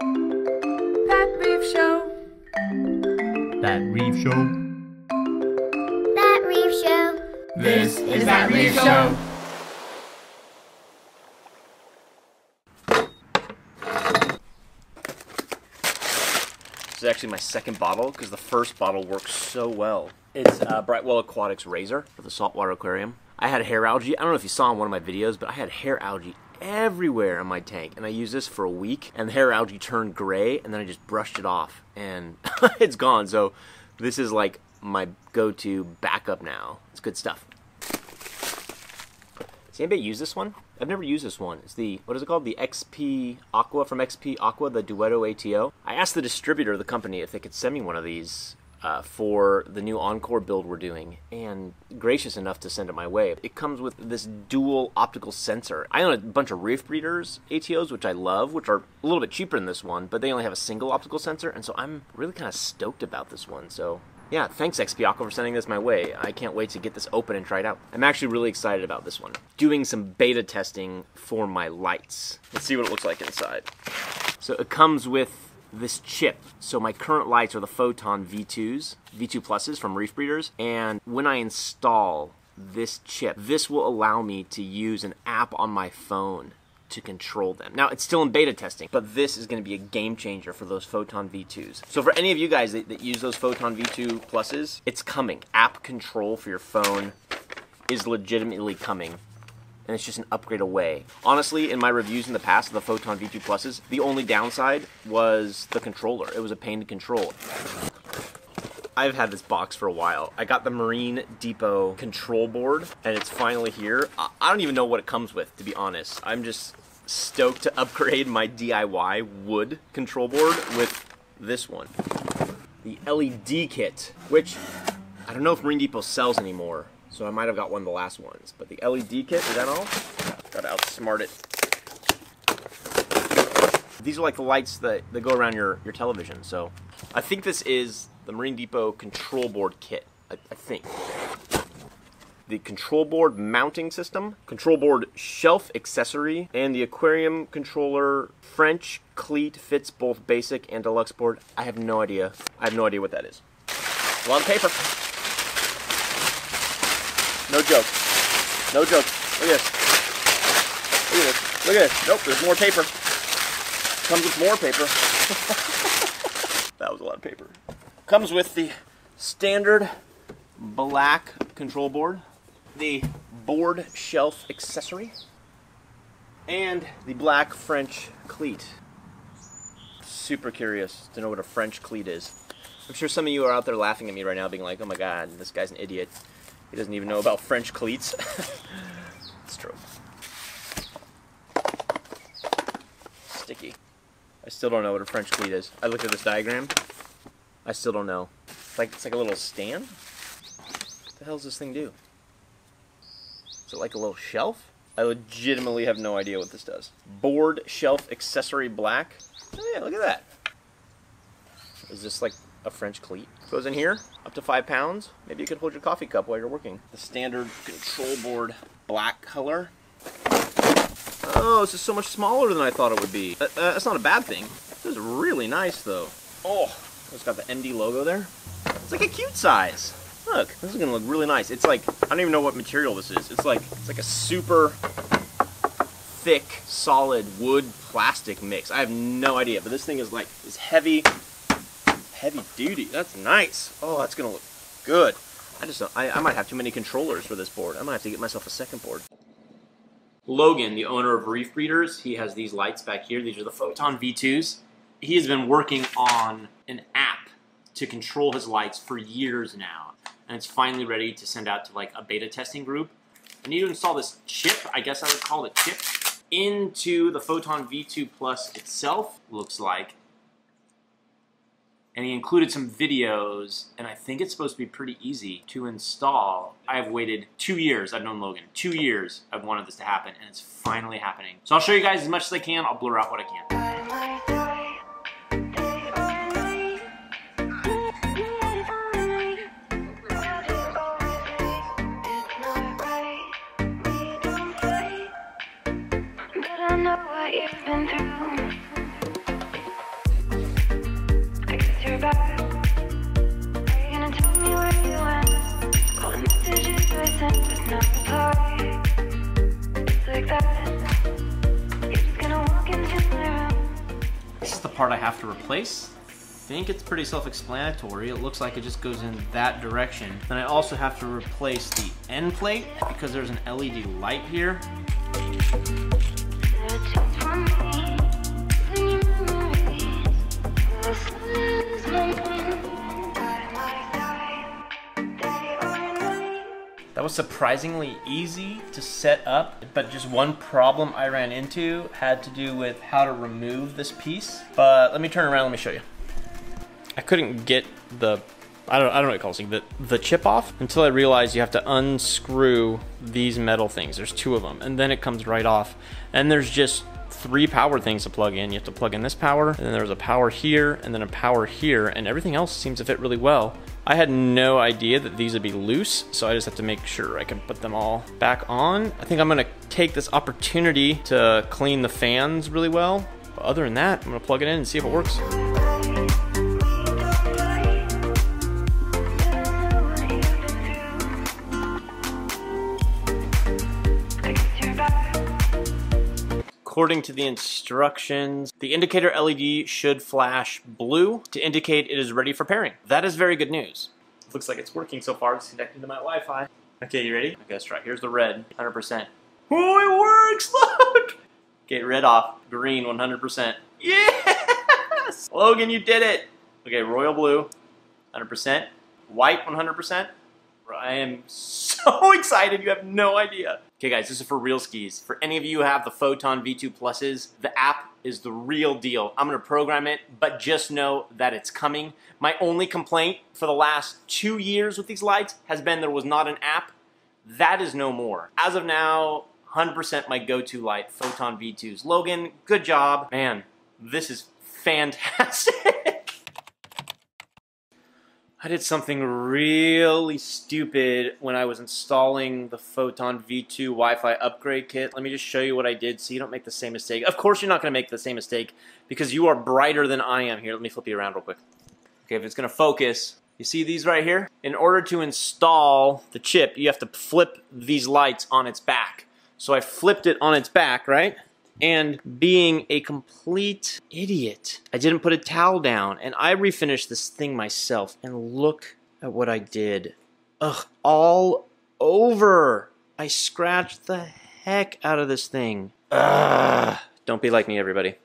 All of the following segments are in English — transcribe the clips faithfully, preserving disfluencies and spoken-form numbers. That Reef Show. That Reef Show. That Reef Show. This is That Reef Show. This is actually my second bottle because the first bottle works so well. It's uh, Brightwell Aquatics Razor for the saltwater aquarium. I had hair algae. I don't know if you saw in one of my videos, but I had hair algae everywhere in my tank, and I used this for a week, and the hair algae turned gray, and then I just brushed it off, and it's gone. So this is like my go-to backup now. It's good stuff. Does anybody use this one? I've never used this one. It's the, what is it called? The X P Aqua, from X P Aqua, the Duetto A T O. I asked the distributor of the company if they could send me one of these Uh, for the new Encore build we're doing, and gracious enough to send it my way. It comes with this dual optical sensor. I own a bunch of Reef Breeders A T Os, which I love, which are a little bit cheaper than this one, but they only have a single optical sensor, and so I'm really kind of stoked about this one. So yeah, thanks X P Aqua for sending this my way. I can't wait to get this open and try it out. I'm actually really excited about this one. Doing some beta testing for my lights. Let's see what it looks like inside. So it comes with this chip. So my current lights are the Photon V twos, V two pluses from Reef Breeders, and when I install this chip, this will allow me to use an app on my phone to control them. Now, it's still in beta testing, but this is going to be a game changer for those Photon V twos. So for any of you guys that, that use those Photon V two pluses, it's coming. App control for your phone is legitimately coming. And it's just an upgrade away. Honestly, in my reviews in the past of the Photon V two pluses, the only downside was the controller. It was a pain to control. I've had this box for a while. I got the Marine Depot control board, and it's finally here. I don't even know what it comes with, to be honest. I'm just stoked to upgrade my D I Y wood control board with this one. The L E D kit, which I don't know if Marine Depot sells anymore. So I might have got one of the last ones. But the L E D kit, is that all? Gotta outsmart it. These are like the lights that, that go around your, your television. So I think this is the Marine Depot control board kit, I, I think. The control board mounting system, control board shelf accessory, and the aquarium controller French cleat fits both basic and deluxe board. I have no idea. I have no idea what that is. A lot of paper. No joke. No joke. Look at this. Look at this. Look at this. Nope, there's more paper. Comes with more paper. That was a lot of paper. Comes with the standard black control board, the board shelf accessory, and the black French cleat. Super curious to know what a French cleat is. I'm sure some of you are out there laughing at me right now being like, oh my god, this guy's an idiot. He doesn't even know about French cleats. It's true. Sticky. I still don't know what a French cleat is. I looked at this diagram. I still don't know. It's like, it's like a little stand? What the hell does this thing do? Is it like a little shelf? I legitimately have no idea what this does. Board shelf accessory black. Oh yeah, look at that. Is this like a French cleat? Goes in here, up to five pounds. Maybe you could hold your coffee cup while you're working. The standard control board black color. Oh, this is so much smaller than I thought it would be. Uh, uh, that's not a bad thing. This is really nice though. Oh, it's got the M D logo there. It's like a cute size. Look, this is gonna look really nice. It's like, I don't even know what material this is. It's like, it's like a super thick, solid wood plastic mix. I have no idea, but this thing is like, is heavy. Heavy duty, that's nice. Oh, that's gonna look good. I just don't, I, I might have too many controllers for this board. I might have to get myself a second board. Logan, the owner of Reef Breeders, he has these lights back here. These are the Photon V twos. He has been working on an app to control his lights for years now. And it's finally ready to send out to like a beta testing group. I need to install this chip, I guess I would call it chip, into the Photon V two plus itself, looks like. And he included some videos, and I think it's supposed to be pretty easy to install. I've waited two years, I've known Logan, two years I've wanted this to happen, and it's finally happening. So I'll show you guys as much as I can, I'll blur out what I can. I know what you've been through. back. Are you gonna tell me where you went? All the messages I sent with no reply. It's like that. You're just gonna walk into my room. This is the part I have to replace. I think it's pretty self-explanatory. It looks like it just goes in that direction. Then I also have to replace the end plate because there's an L E D light here. That was surprisingly easy to set up, but just one problem I ran into had to do with how to remove this piece. But let me turn around, let me show you. I couldn't get the, I don't, I don't know what it calls it, the, the chip off until I realized you have to unscrew these metal things. There's two of them, and then it comes right off. And there's just three power things to plug in. You have to plug in this power, and then there's a power here, and then a power here, and everything else seems to fit really well. I had no idea that these would be loose, so I just have to make sure I can put them all back on. I think I'm gonna take this opportunity to clean the fans really well. But other than that, I'm gonna plug it in and see if it works. According to the instructions, the indicator L E D should flash blue to indicate it is ready for pairing. That is very good news. Looks like it's working so far. It's connected to my Wi-Fi. Okay, you ready? Okay, let's try. Here's the red, one hundred percent. Oh, it works! Look! Okay, red off. Green, one hundred percent. Yes! Logan, you did it! Okay, royal blue, one hundred percent. White, one hundred percent. I am so excited, you have no idea. Okay guys, this is for real skis. For any of you who have the Photon V two Pluses, the app is the real deal. I'm gonna program it, but just know that it's coming. My only complaint for the last two years with these lights has been there was not an app. That is no more. As of now, one hundred percent my go-to light, Photon V twos. Logan, good job. Man, this is fantastic. I did something really stupid when I was installing the Photon V two Wi-Fi upgrade kit. Let me just show you what I did so you don't make the same mistake. Of course you're not going to make the same mistake because you are brighter than I am here. Let me flip you around real quick. Okay, if it's going to focus, you see these right here? In order to install the chip, you have to flip these lights on its back. So I flipped it on its back, right? And being a complete idiot, I didn't put a towel down, and I refinished this thing myself, and look at what I did. Ugh, all over. I scratched the heck out of this thing. Ugh. Don't be like me, everybody.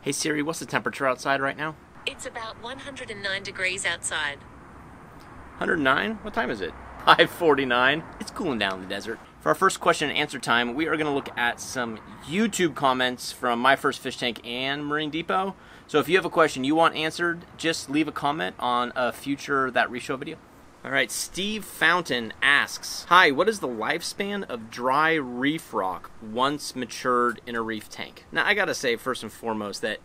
Hey Siri, what's the temperature outside right now? It's about one hundred nine degrees outside. one hundred nine? What time is it? five forty-nine. It's cooling down in the desert. For our first question and answer time, we are going to look at some YouTube comments from My First Fish Tank and Marine Depot. So if you have a question you want answered, just leave a comment on a future That Reef Show video. All right, Steve Fountain asks, hi, what is the lifespan of dry reef rock once matured in a reef tank? Now, I got to say first and foremost that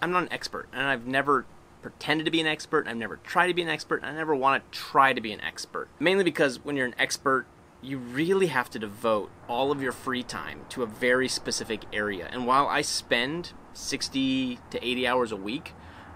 I'm not an expert, and I've never pretended to be an expert, and I've never tried to be an expert, and I never want to try to be an expert. Mainly because when you're an expert, you really have to devote all of your free time to a very specific area. And while I spend sixty to eighty hours a week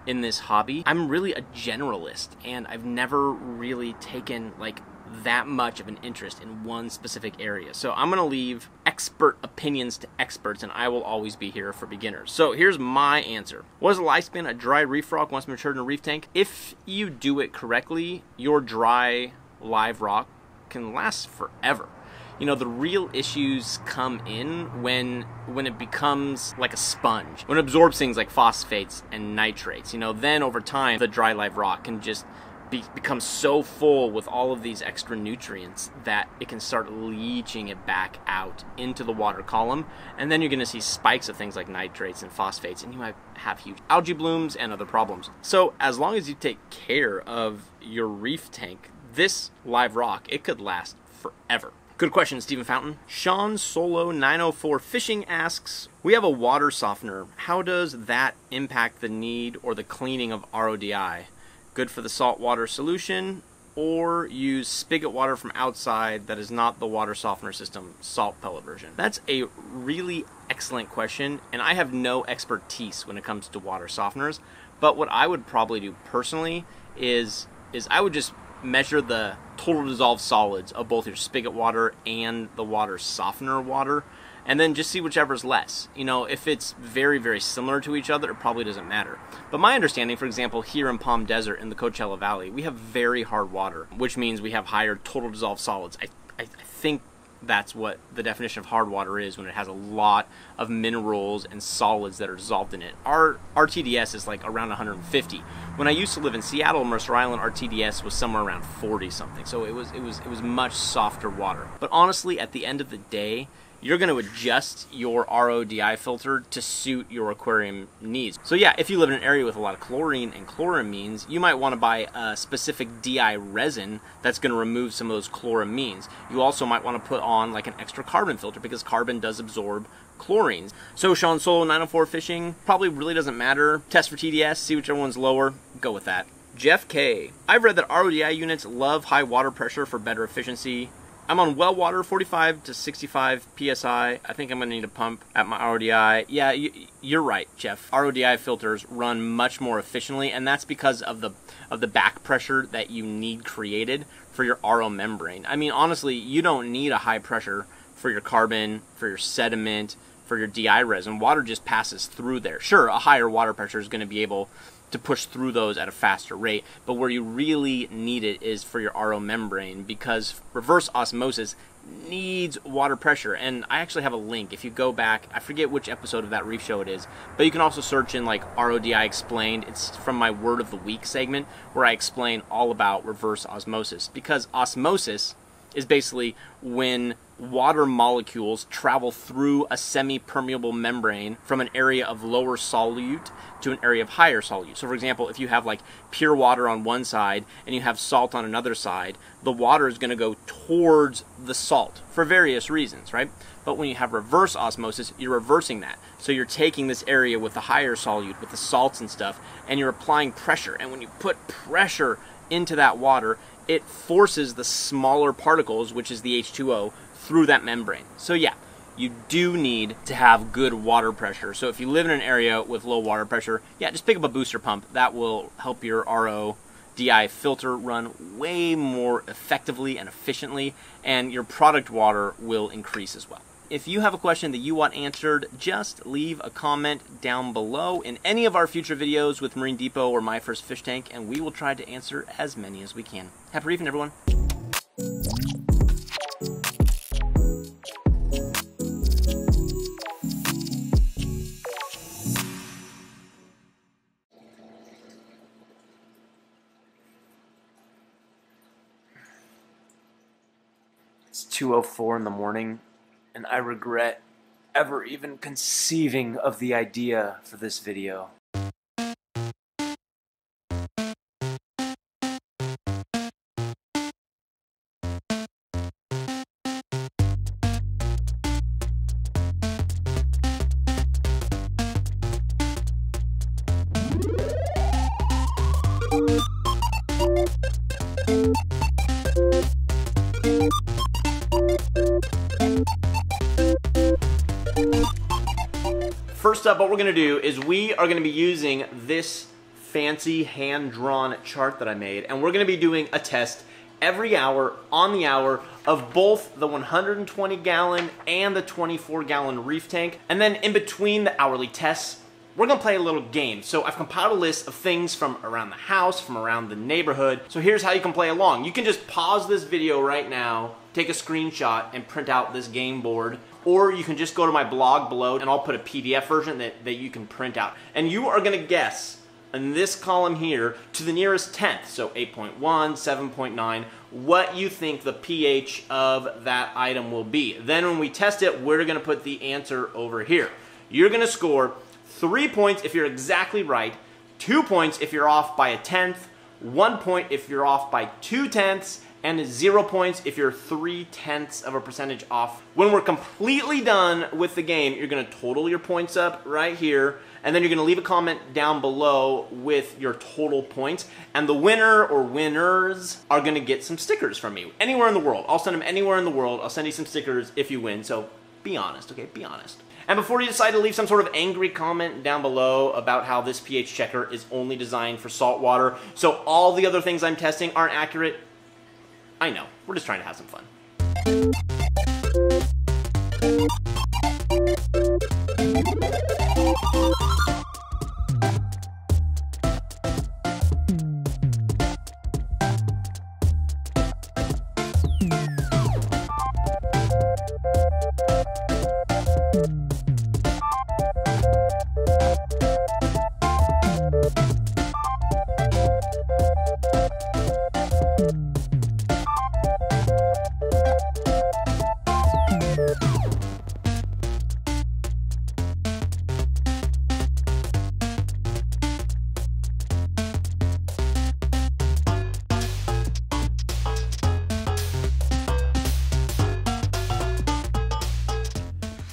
in this hobby, I'm really a generalist, and I've never really taken like that much of an interest in one specific area. So I'm gonna leave expert opinions to experts, and I will always be here for beginners. So here's my answer. What is the lifespan of dry reef rock once matured in a reef tank? If you do it correctly, your dry live rock can last forever. You know, the real issues come in when when it becomes like a sponge, when it absorbs things like phosphates and nitrates. You know, then over time the dry live rock can just be, become so full with all of these extra nutrients that it can start leaching it back out into the water column, and then you're going to see spikes of things like nitrates and phosphates, and you might have huge algae blooms and other problems. So as long as you take care of your reef tank, this live rock, it could last forever. Good question, Stephen Fountain. Sean Solo nine oh four Fishing asks, we have a water softener. How does that impact the need or the cleaning of R O D I? Good for the saltwater solution, or use spigot water from outside that is not the water softener system, salt pellet version? That's a really excellent question, and I have no expertise when it comes to water softeners, But what I would probably do personally is is I would just measure the total dissolved solids of both your spigot water and the water softener water, and then just see whichever's less. You know, if it's very, very similar to each other, it probably doesn't matter. But my understanding, for example, here in Palm Desert in the Coachella Valley, we have very hard water, which means we have higher total dissolved solids. I, I, I think that's what the definition of hard water is, when it has a lot of minerals and solids that are dissolved in it. Our, our T D S is like around one hundred fifty. When I used to live in Seattle, Mercer Island, our T D S was somewhere around forty something. So it was, it was, it was much softer water. But honestly, at the end of the day, you're going to adjust your R O D I filter to suit your aquarium needs. So yeah, if you live in an area with a lot of chlorine and chloramines, you might want to buy a specific D I resin that's going to remove some of those chloramines. You also might want to put on like an extra carbon filter, because carbon does absorb chlorines. So Sean Solo nine oh four Fishing, probably really doesn't matter. Test for T D S, see whichever one's lower, go with that. Jeff K. I've read that R O D I units love high water pressure for better efficiency. I'm on well water, forty-five to sixty-five P S I. I think I'm gonna need a pump at my R O D I. Yeah, you're right, Jeff. R O D I filters run much more efficiently, and that's because of the of the back pressure that you need created for your R O membrane. I mean, honestly, you don't need a high pressure for your carbon, for your sediment, for your D I resin. Water just passes through there. Sure, a higher water pressure is gonna be able to push through those at a faster rate, but where you really need it is for your R O membrane, because reverse osmosis needs water pressure. And I actually have a link. If you go back, I forget which episode of That Reef Show it is, but you can also search in like R O D I Explained. It's from my Word of the Week segment where I explain all about reverse osmosis, because osmosis is basically when water molecules travel through a semi-permeable membrane from an area of lower solute to an area of higher solute. So for example, if you have like pure water on one side and you have salt on another side, the water is going to go towards the salt for various reasons, right? But when you have reverse osmosis, you're reversing that. So you're taking this area with the higher solute, with the salts and stuff, and you're applying pressure. And when you put pressure into that water, it forces the smaller particles, which is the H two O, through that membrane. So yeah, you do need to have good water pressure. So if you live in an area with low water pressure, yeah, just pick up a booster pump. That will help your R O D I filter run way more effectively and efficiently, and your product water will increase as well. If you have a question that you want answered, just leave a comment down below in any of our future videos with Marine Depot or My First Fish Tank, and we will try to answer as many as we can. Happy reefing, everyone. It's two oh four in the morning. And I regret ever even conceiving of the idea for this video. First up, what we're gonna do is we are gonna be using this fancy hand-drawn chart that I made, and we're gonna be doing a test every hour on the hour of both the one hundred twenty gallon and the twenty-four gallon reef tank. And then in between the hourly tests, we're gonna play a little game. So I've compiled a list of things from around the house, from around the neighborhood. So here's how you can play along. You can just pause this video right now, take a screenshot and print out this game board, or you can just go to my blog below and I'll put a P D F version that, that you can print out. And you are gonna guess in this column here to the nearest tenth, so eight point one, seven point nine, what you think the pH of that item will be. Then when we test it, we're gonna put the answer over here. You're gonna score three points if you're exactly right, two points if you're off by a tenth, one point if you're off by two tenths, and zero points if you're three tenths of a percentage off. When we're completely done with the game, you're gonna total your points up right here, and then you're gonna leave a comment down below with your total points, and the winner or winners are gonna get some stickers from me, anywhere in the world. I'll send them anywhere in the world. I'll send you some stickers if you win, so be honest, okay, be honest. And before you decide to leave some sort of angry comment down below about how this pH checker is only designed for salt water, so all the other things I'm testing aren't accurate, I know. We're just trying to have some fun.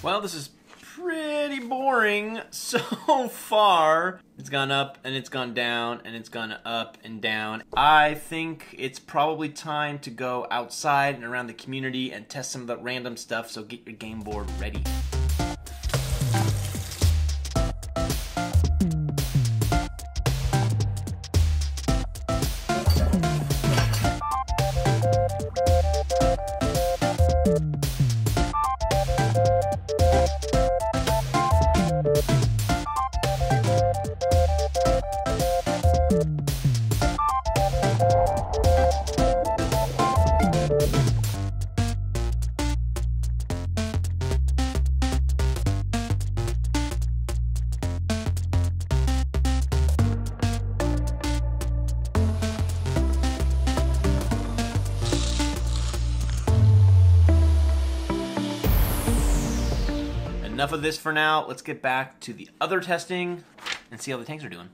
Well, this is pretty boring so far. It's gone up and it's gone down and it's gone up and down. I think it's probably time to go outside and around the community and test some of the random stuff, so get your game board ready. Enough of this for now. Let's get back to the other testing and see how the tanks are doing.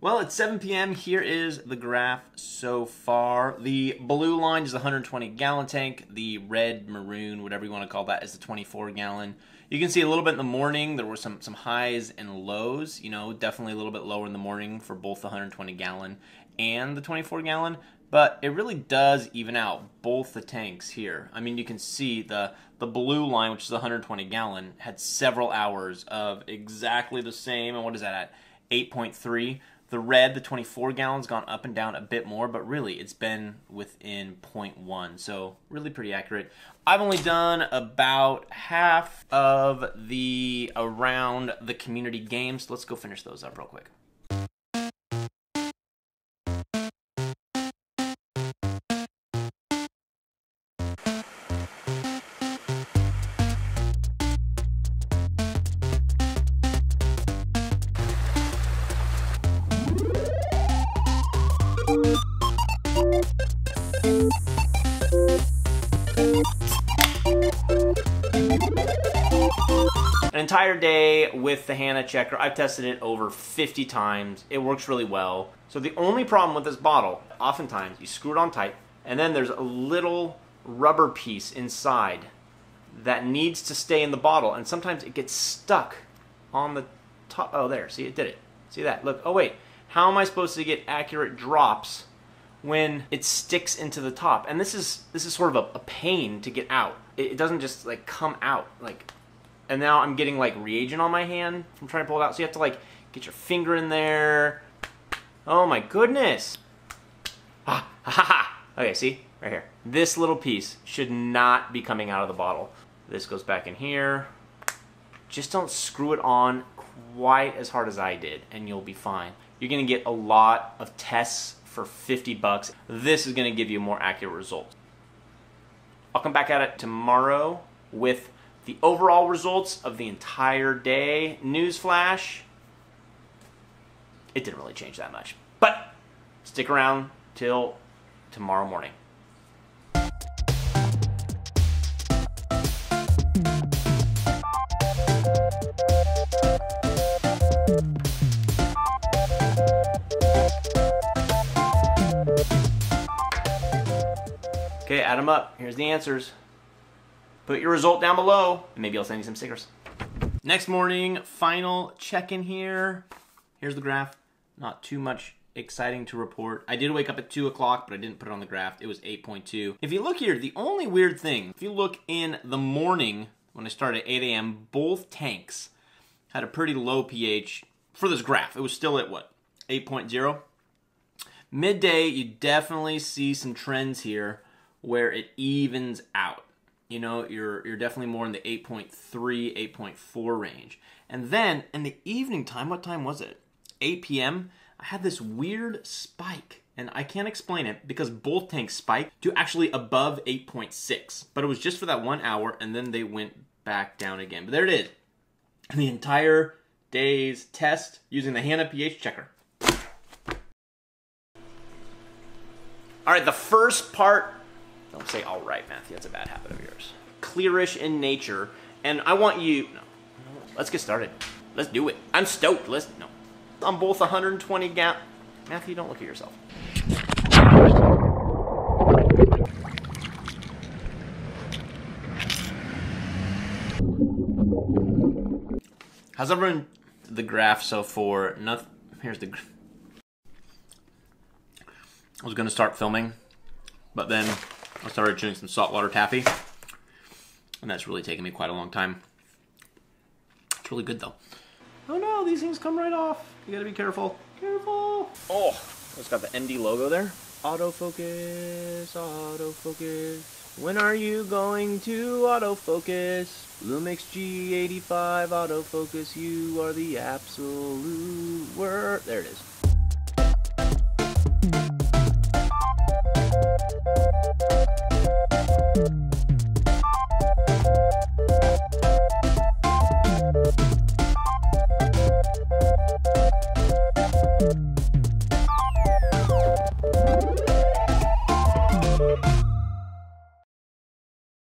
Well, it's seven p m Here is the graph so far. The blue line is the one hundred twenty gallon tank. The red, maroon, whatever you want to call that, is the twenty-four gallon. You can see a little bit in the morning. There were some, some highs and lows. You know, definitely a little bit lower in the morning for both the one hundred twenty gallon and the twenty-four gallon. But it really does even out both the tanks here. I mean, you can see the, the blue line, which is the one hundred twenty gallon, had several hours of exactly the same. And what is that at? eight point three. The red, the twenty-four gallon's gone up and down a bit more, but really it's been within zero point one, so really pretty accurate. I've only done about half of the around the community games. Let's go finish those up real quick. An entire day with the Hanna checker. I've tested it over fifty times. It works really well. So the only problem with this bottle, oftentimes you screw it on tight and then there's a little rubber piece inside that needs to stay in the bottle, and sometimes it gets stuck on the top. Oh, there, see, it did it. See that? Look, oh wait, how am I supposed to get accurate drops when it sticks into the top? And this is this is sort of a, a pain to get out. It, it doesn't just like come out like. And now I'm getting like reagent on my hand from trying to pull it out. So you have to like get your finger in there. Oh my goodness. Ah, ha, ha, ha. Okay, see, right here. This little piece should not be coming out of the bottle. This goes back in here. Just don't screw it on quite as hard as I did and you'll be fine. You're gonna get a lot of tests for fifty bucks. This is gonna give you more accurate results. I'll come back at it tomorrow with the overall results of the entire day. Newsflash, it didn't really change that much. But stick around till tomorrow morning. Okay, add them up. Here's the answers. Put your result down below, and maybe I'll send you some stickers. Next morning, final check-in here. Here's the graph. Not too much exciting to report. I did wake up at two o'clock, but I didn't put it on the graph. It was eight point two. If you look here, the only weird thing, if you look in the morning, when I started at eight A M, both tanks had a pretty low pH for this graph. It was still at what, eight point zero? Midday, you definitely see some trends here where it evens out. You know, you're, you're definitely more in the eight point three, eight point four range. And then in the evening time, what time was it? eight P M, I had this weird spike, and I can't explain it because both tanks spiked to actually above eight point six, but it was just for that one hour, and then they went back down again. But there it is. The entire day's test using the Hanna pH checker. All right, the first part, don't say all right, Matthew, that's a bad habit of yours. Clearish in nature, and I want you, no, let's get started. Let's do it. I'm stoked, let's, no. On both one hundred twenty gap. Matthew, don't look at yourself. How's everyone? The graph so far, nothing. Here's the. I was gonna start filming, but then I started chewing some saltwater taffy, and that's really taken me quite a long time. It's really good though. Oh no, these things come right off. You gotta be careful. Careful. Oh, it's got the N D logo there. Autofocus, autofocus. When are you going to autofocus? Lumix G eighty-five autofocus, you are the absolute word. There it is.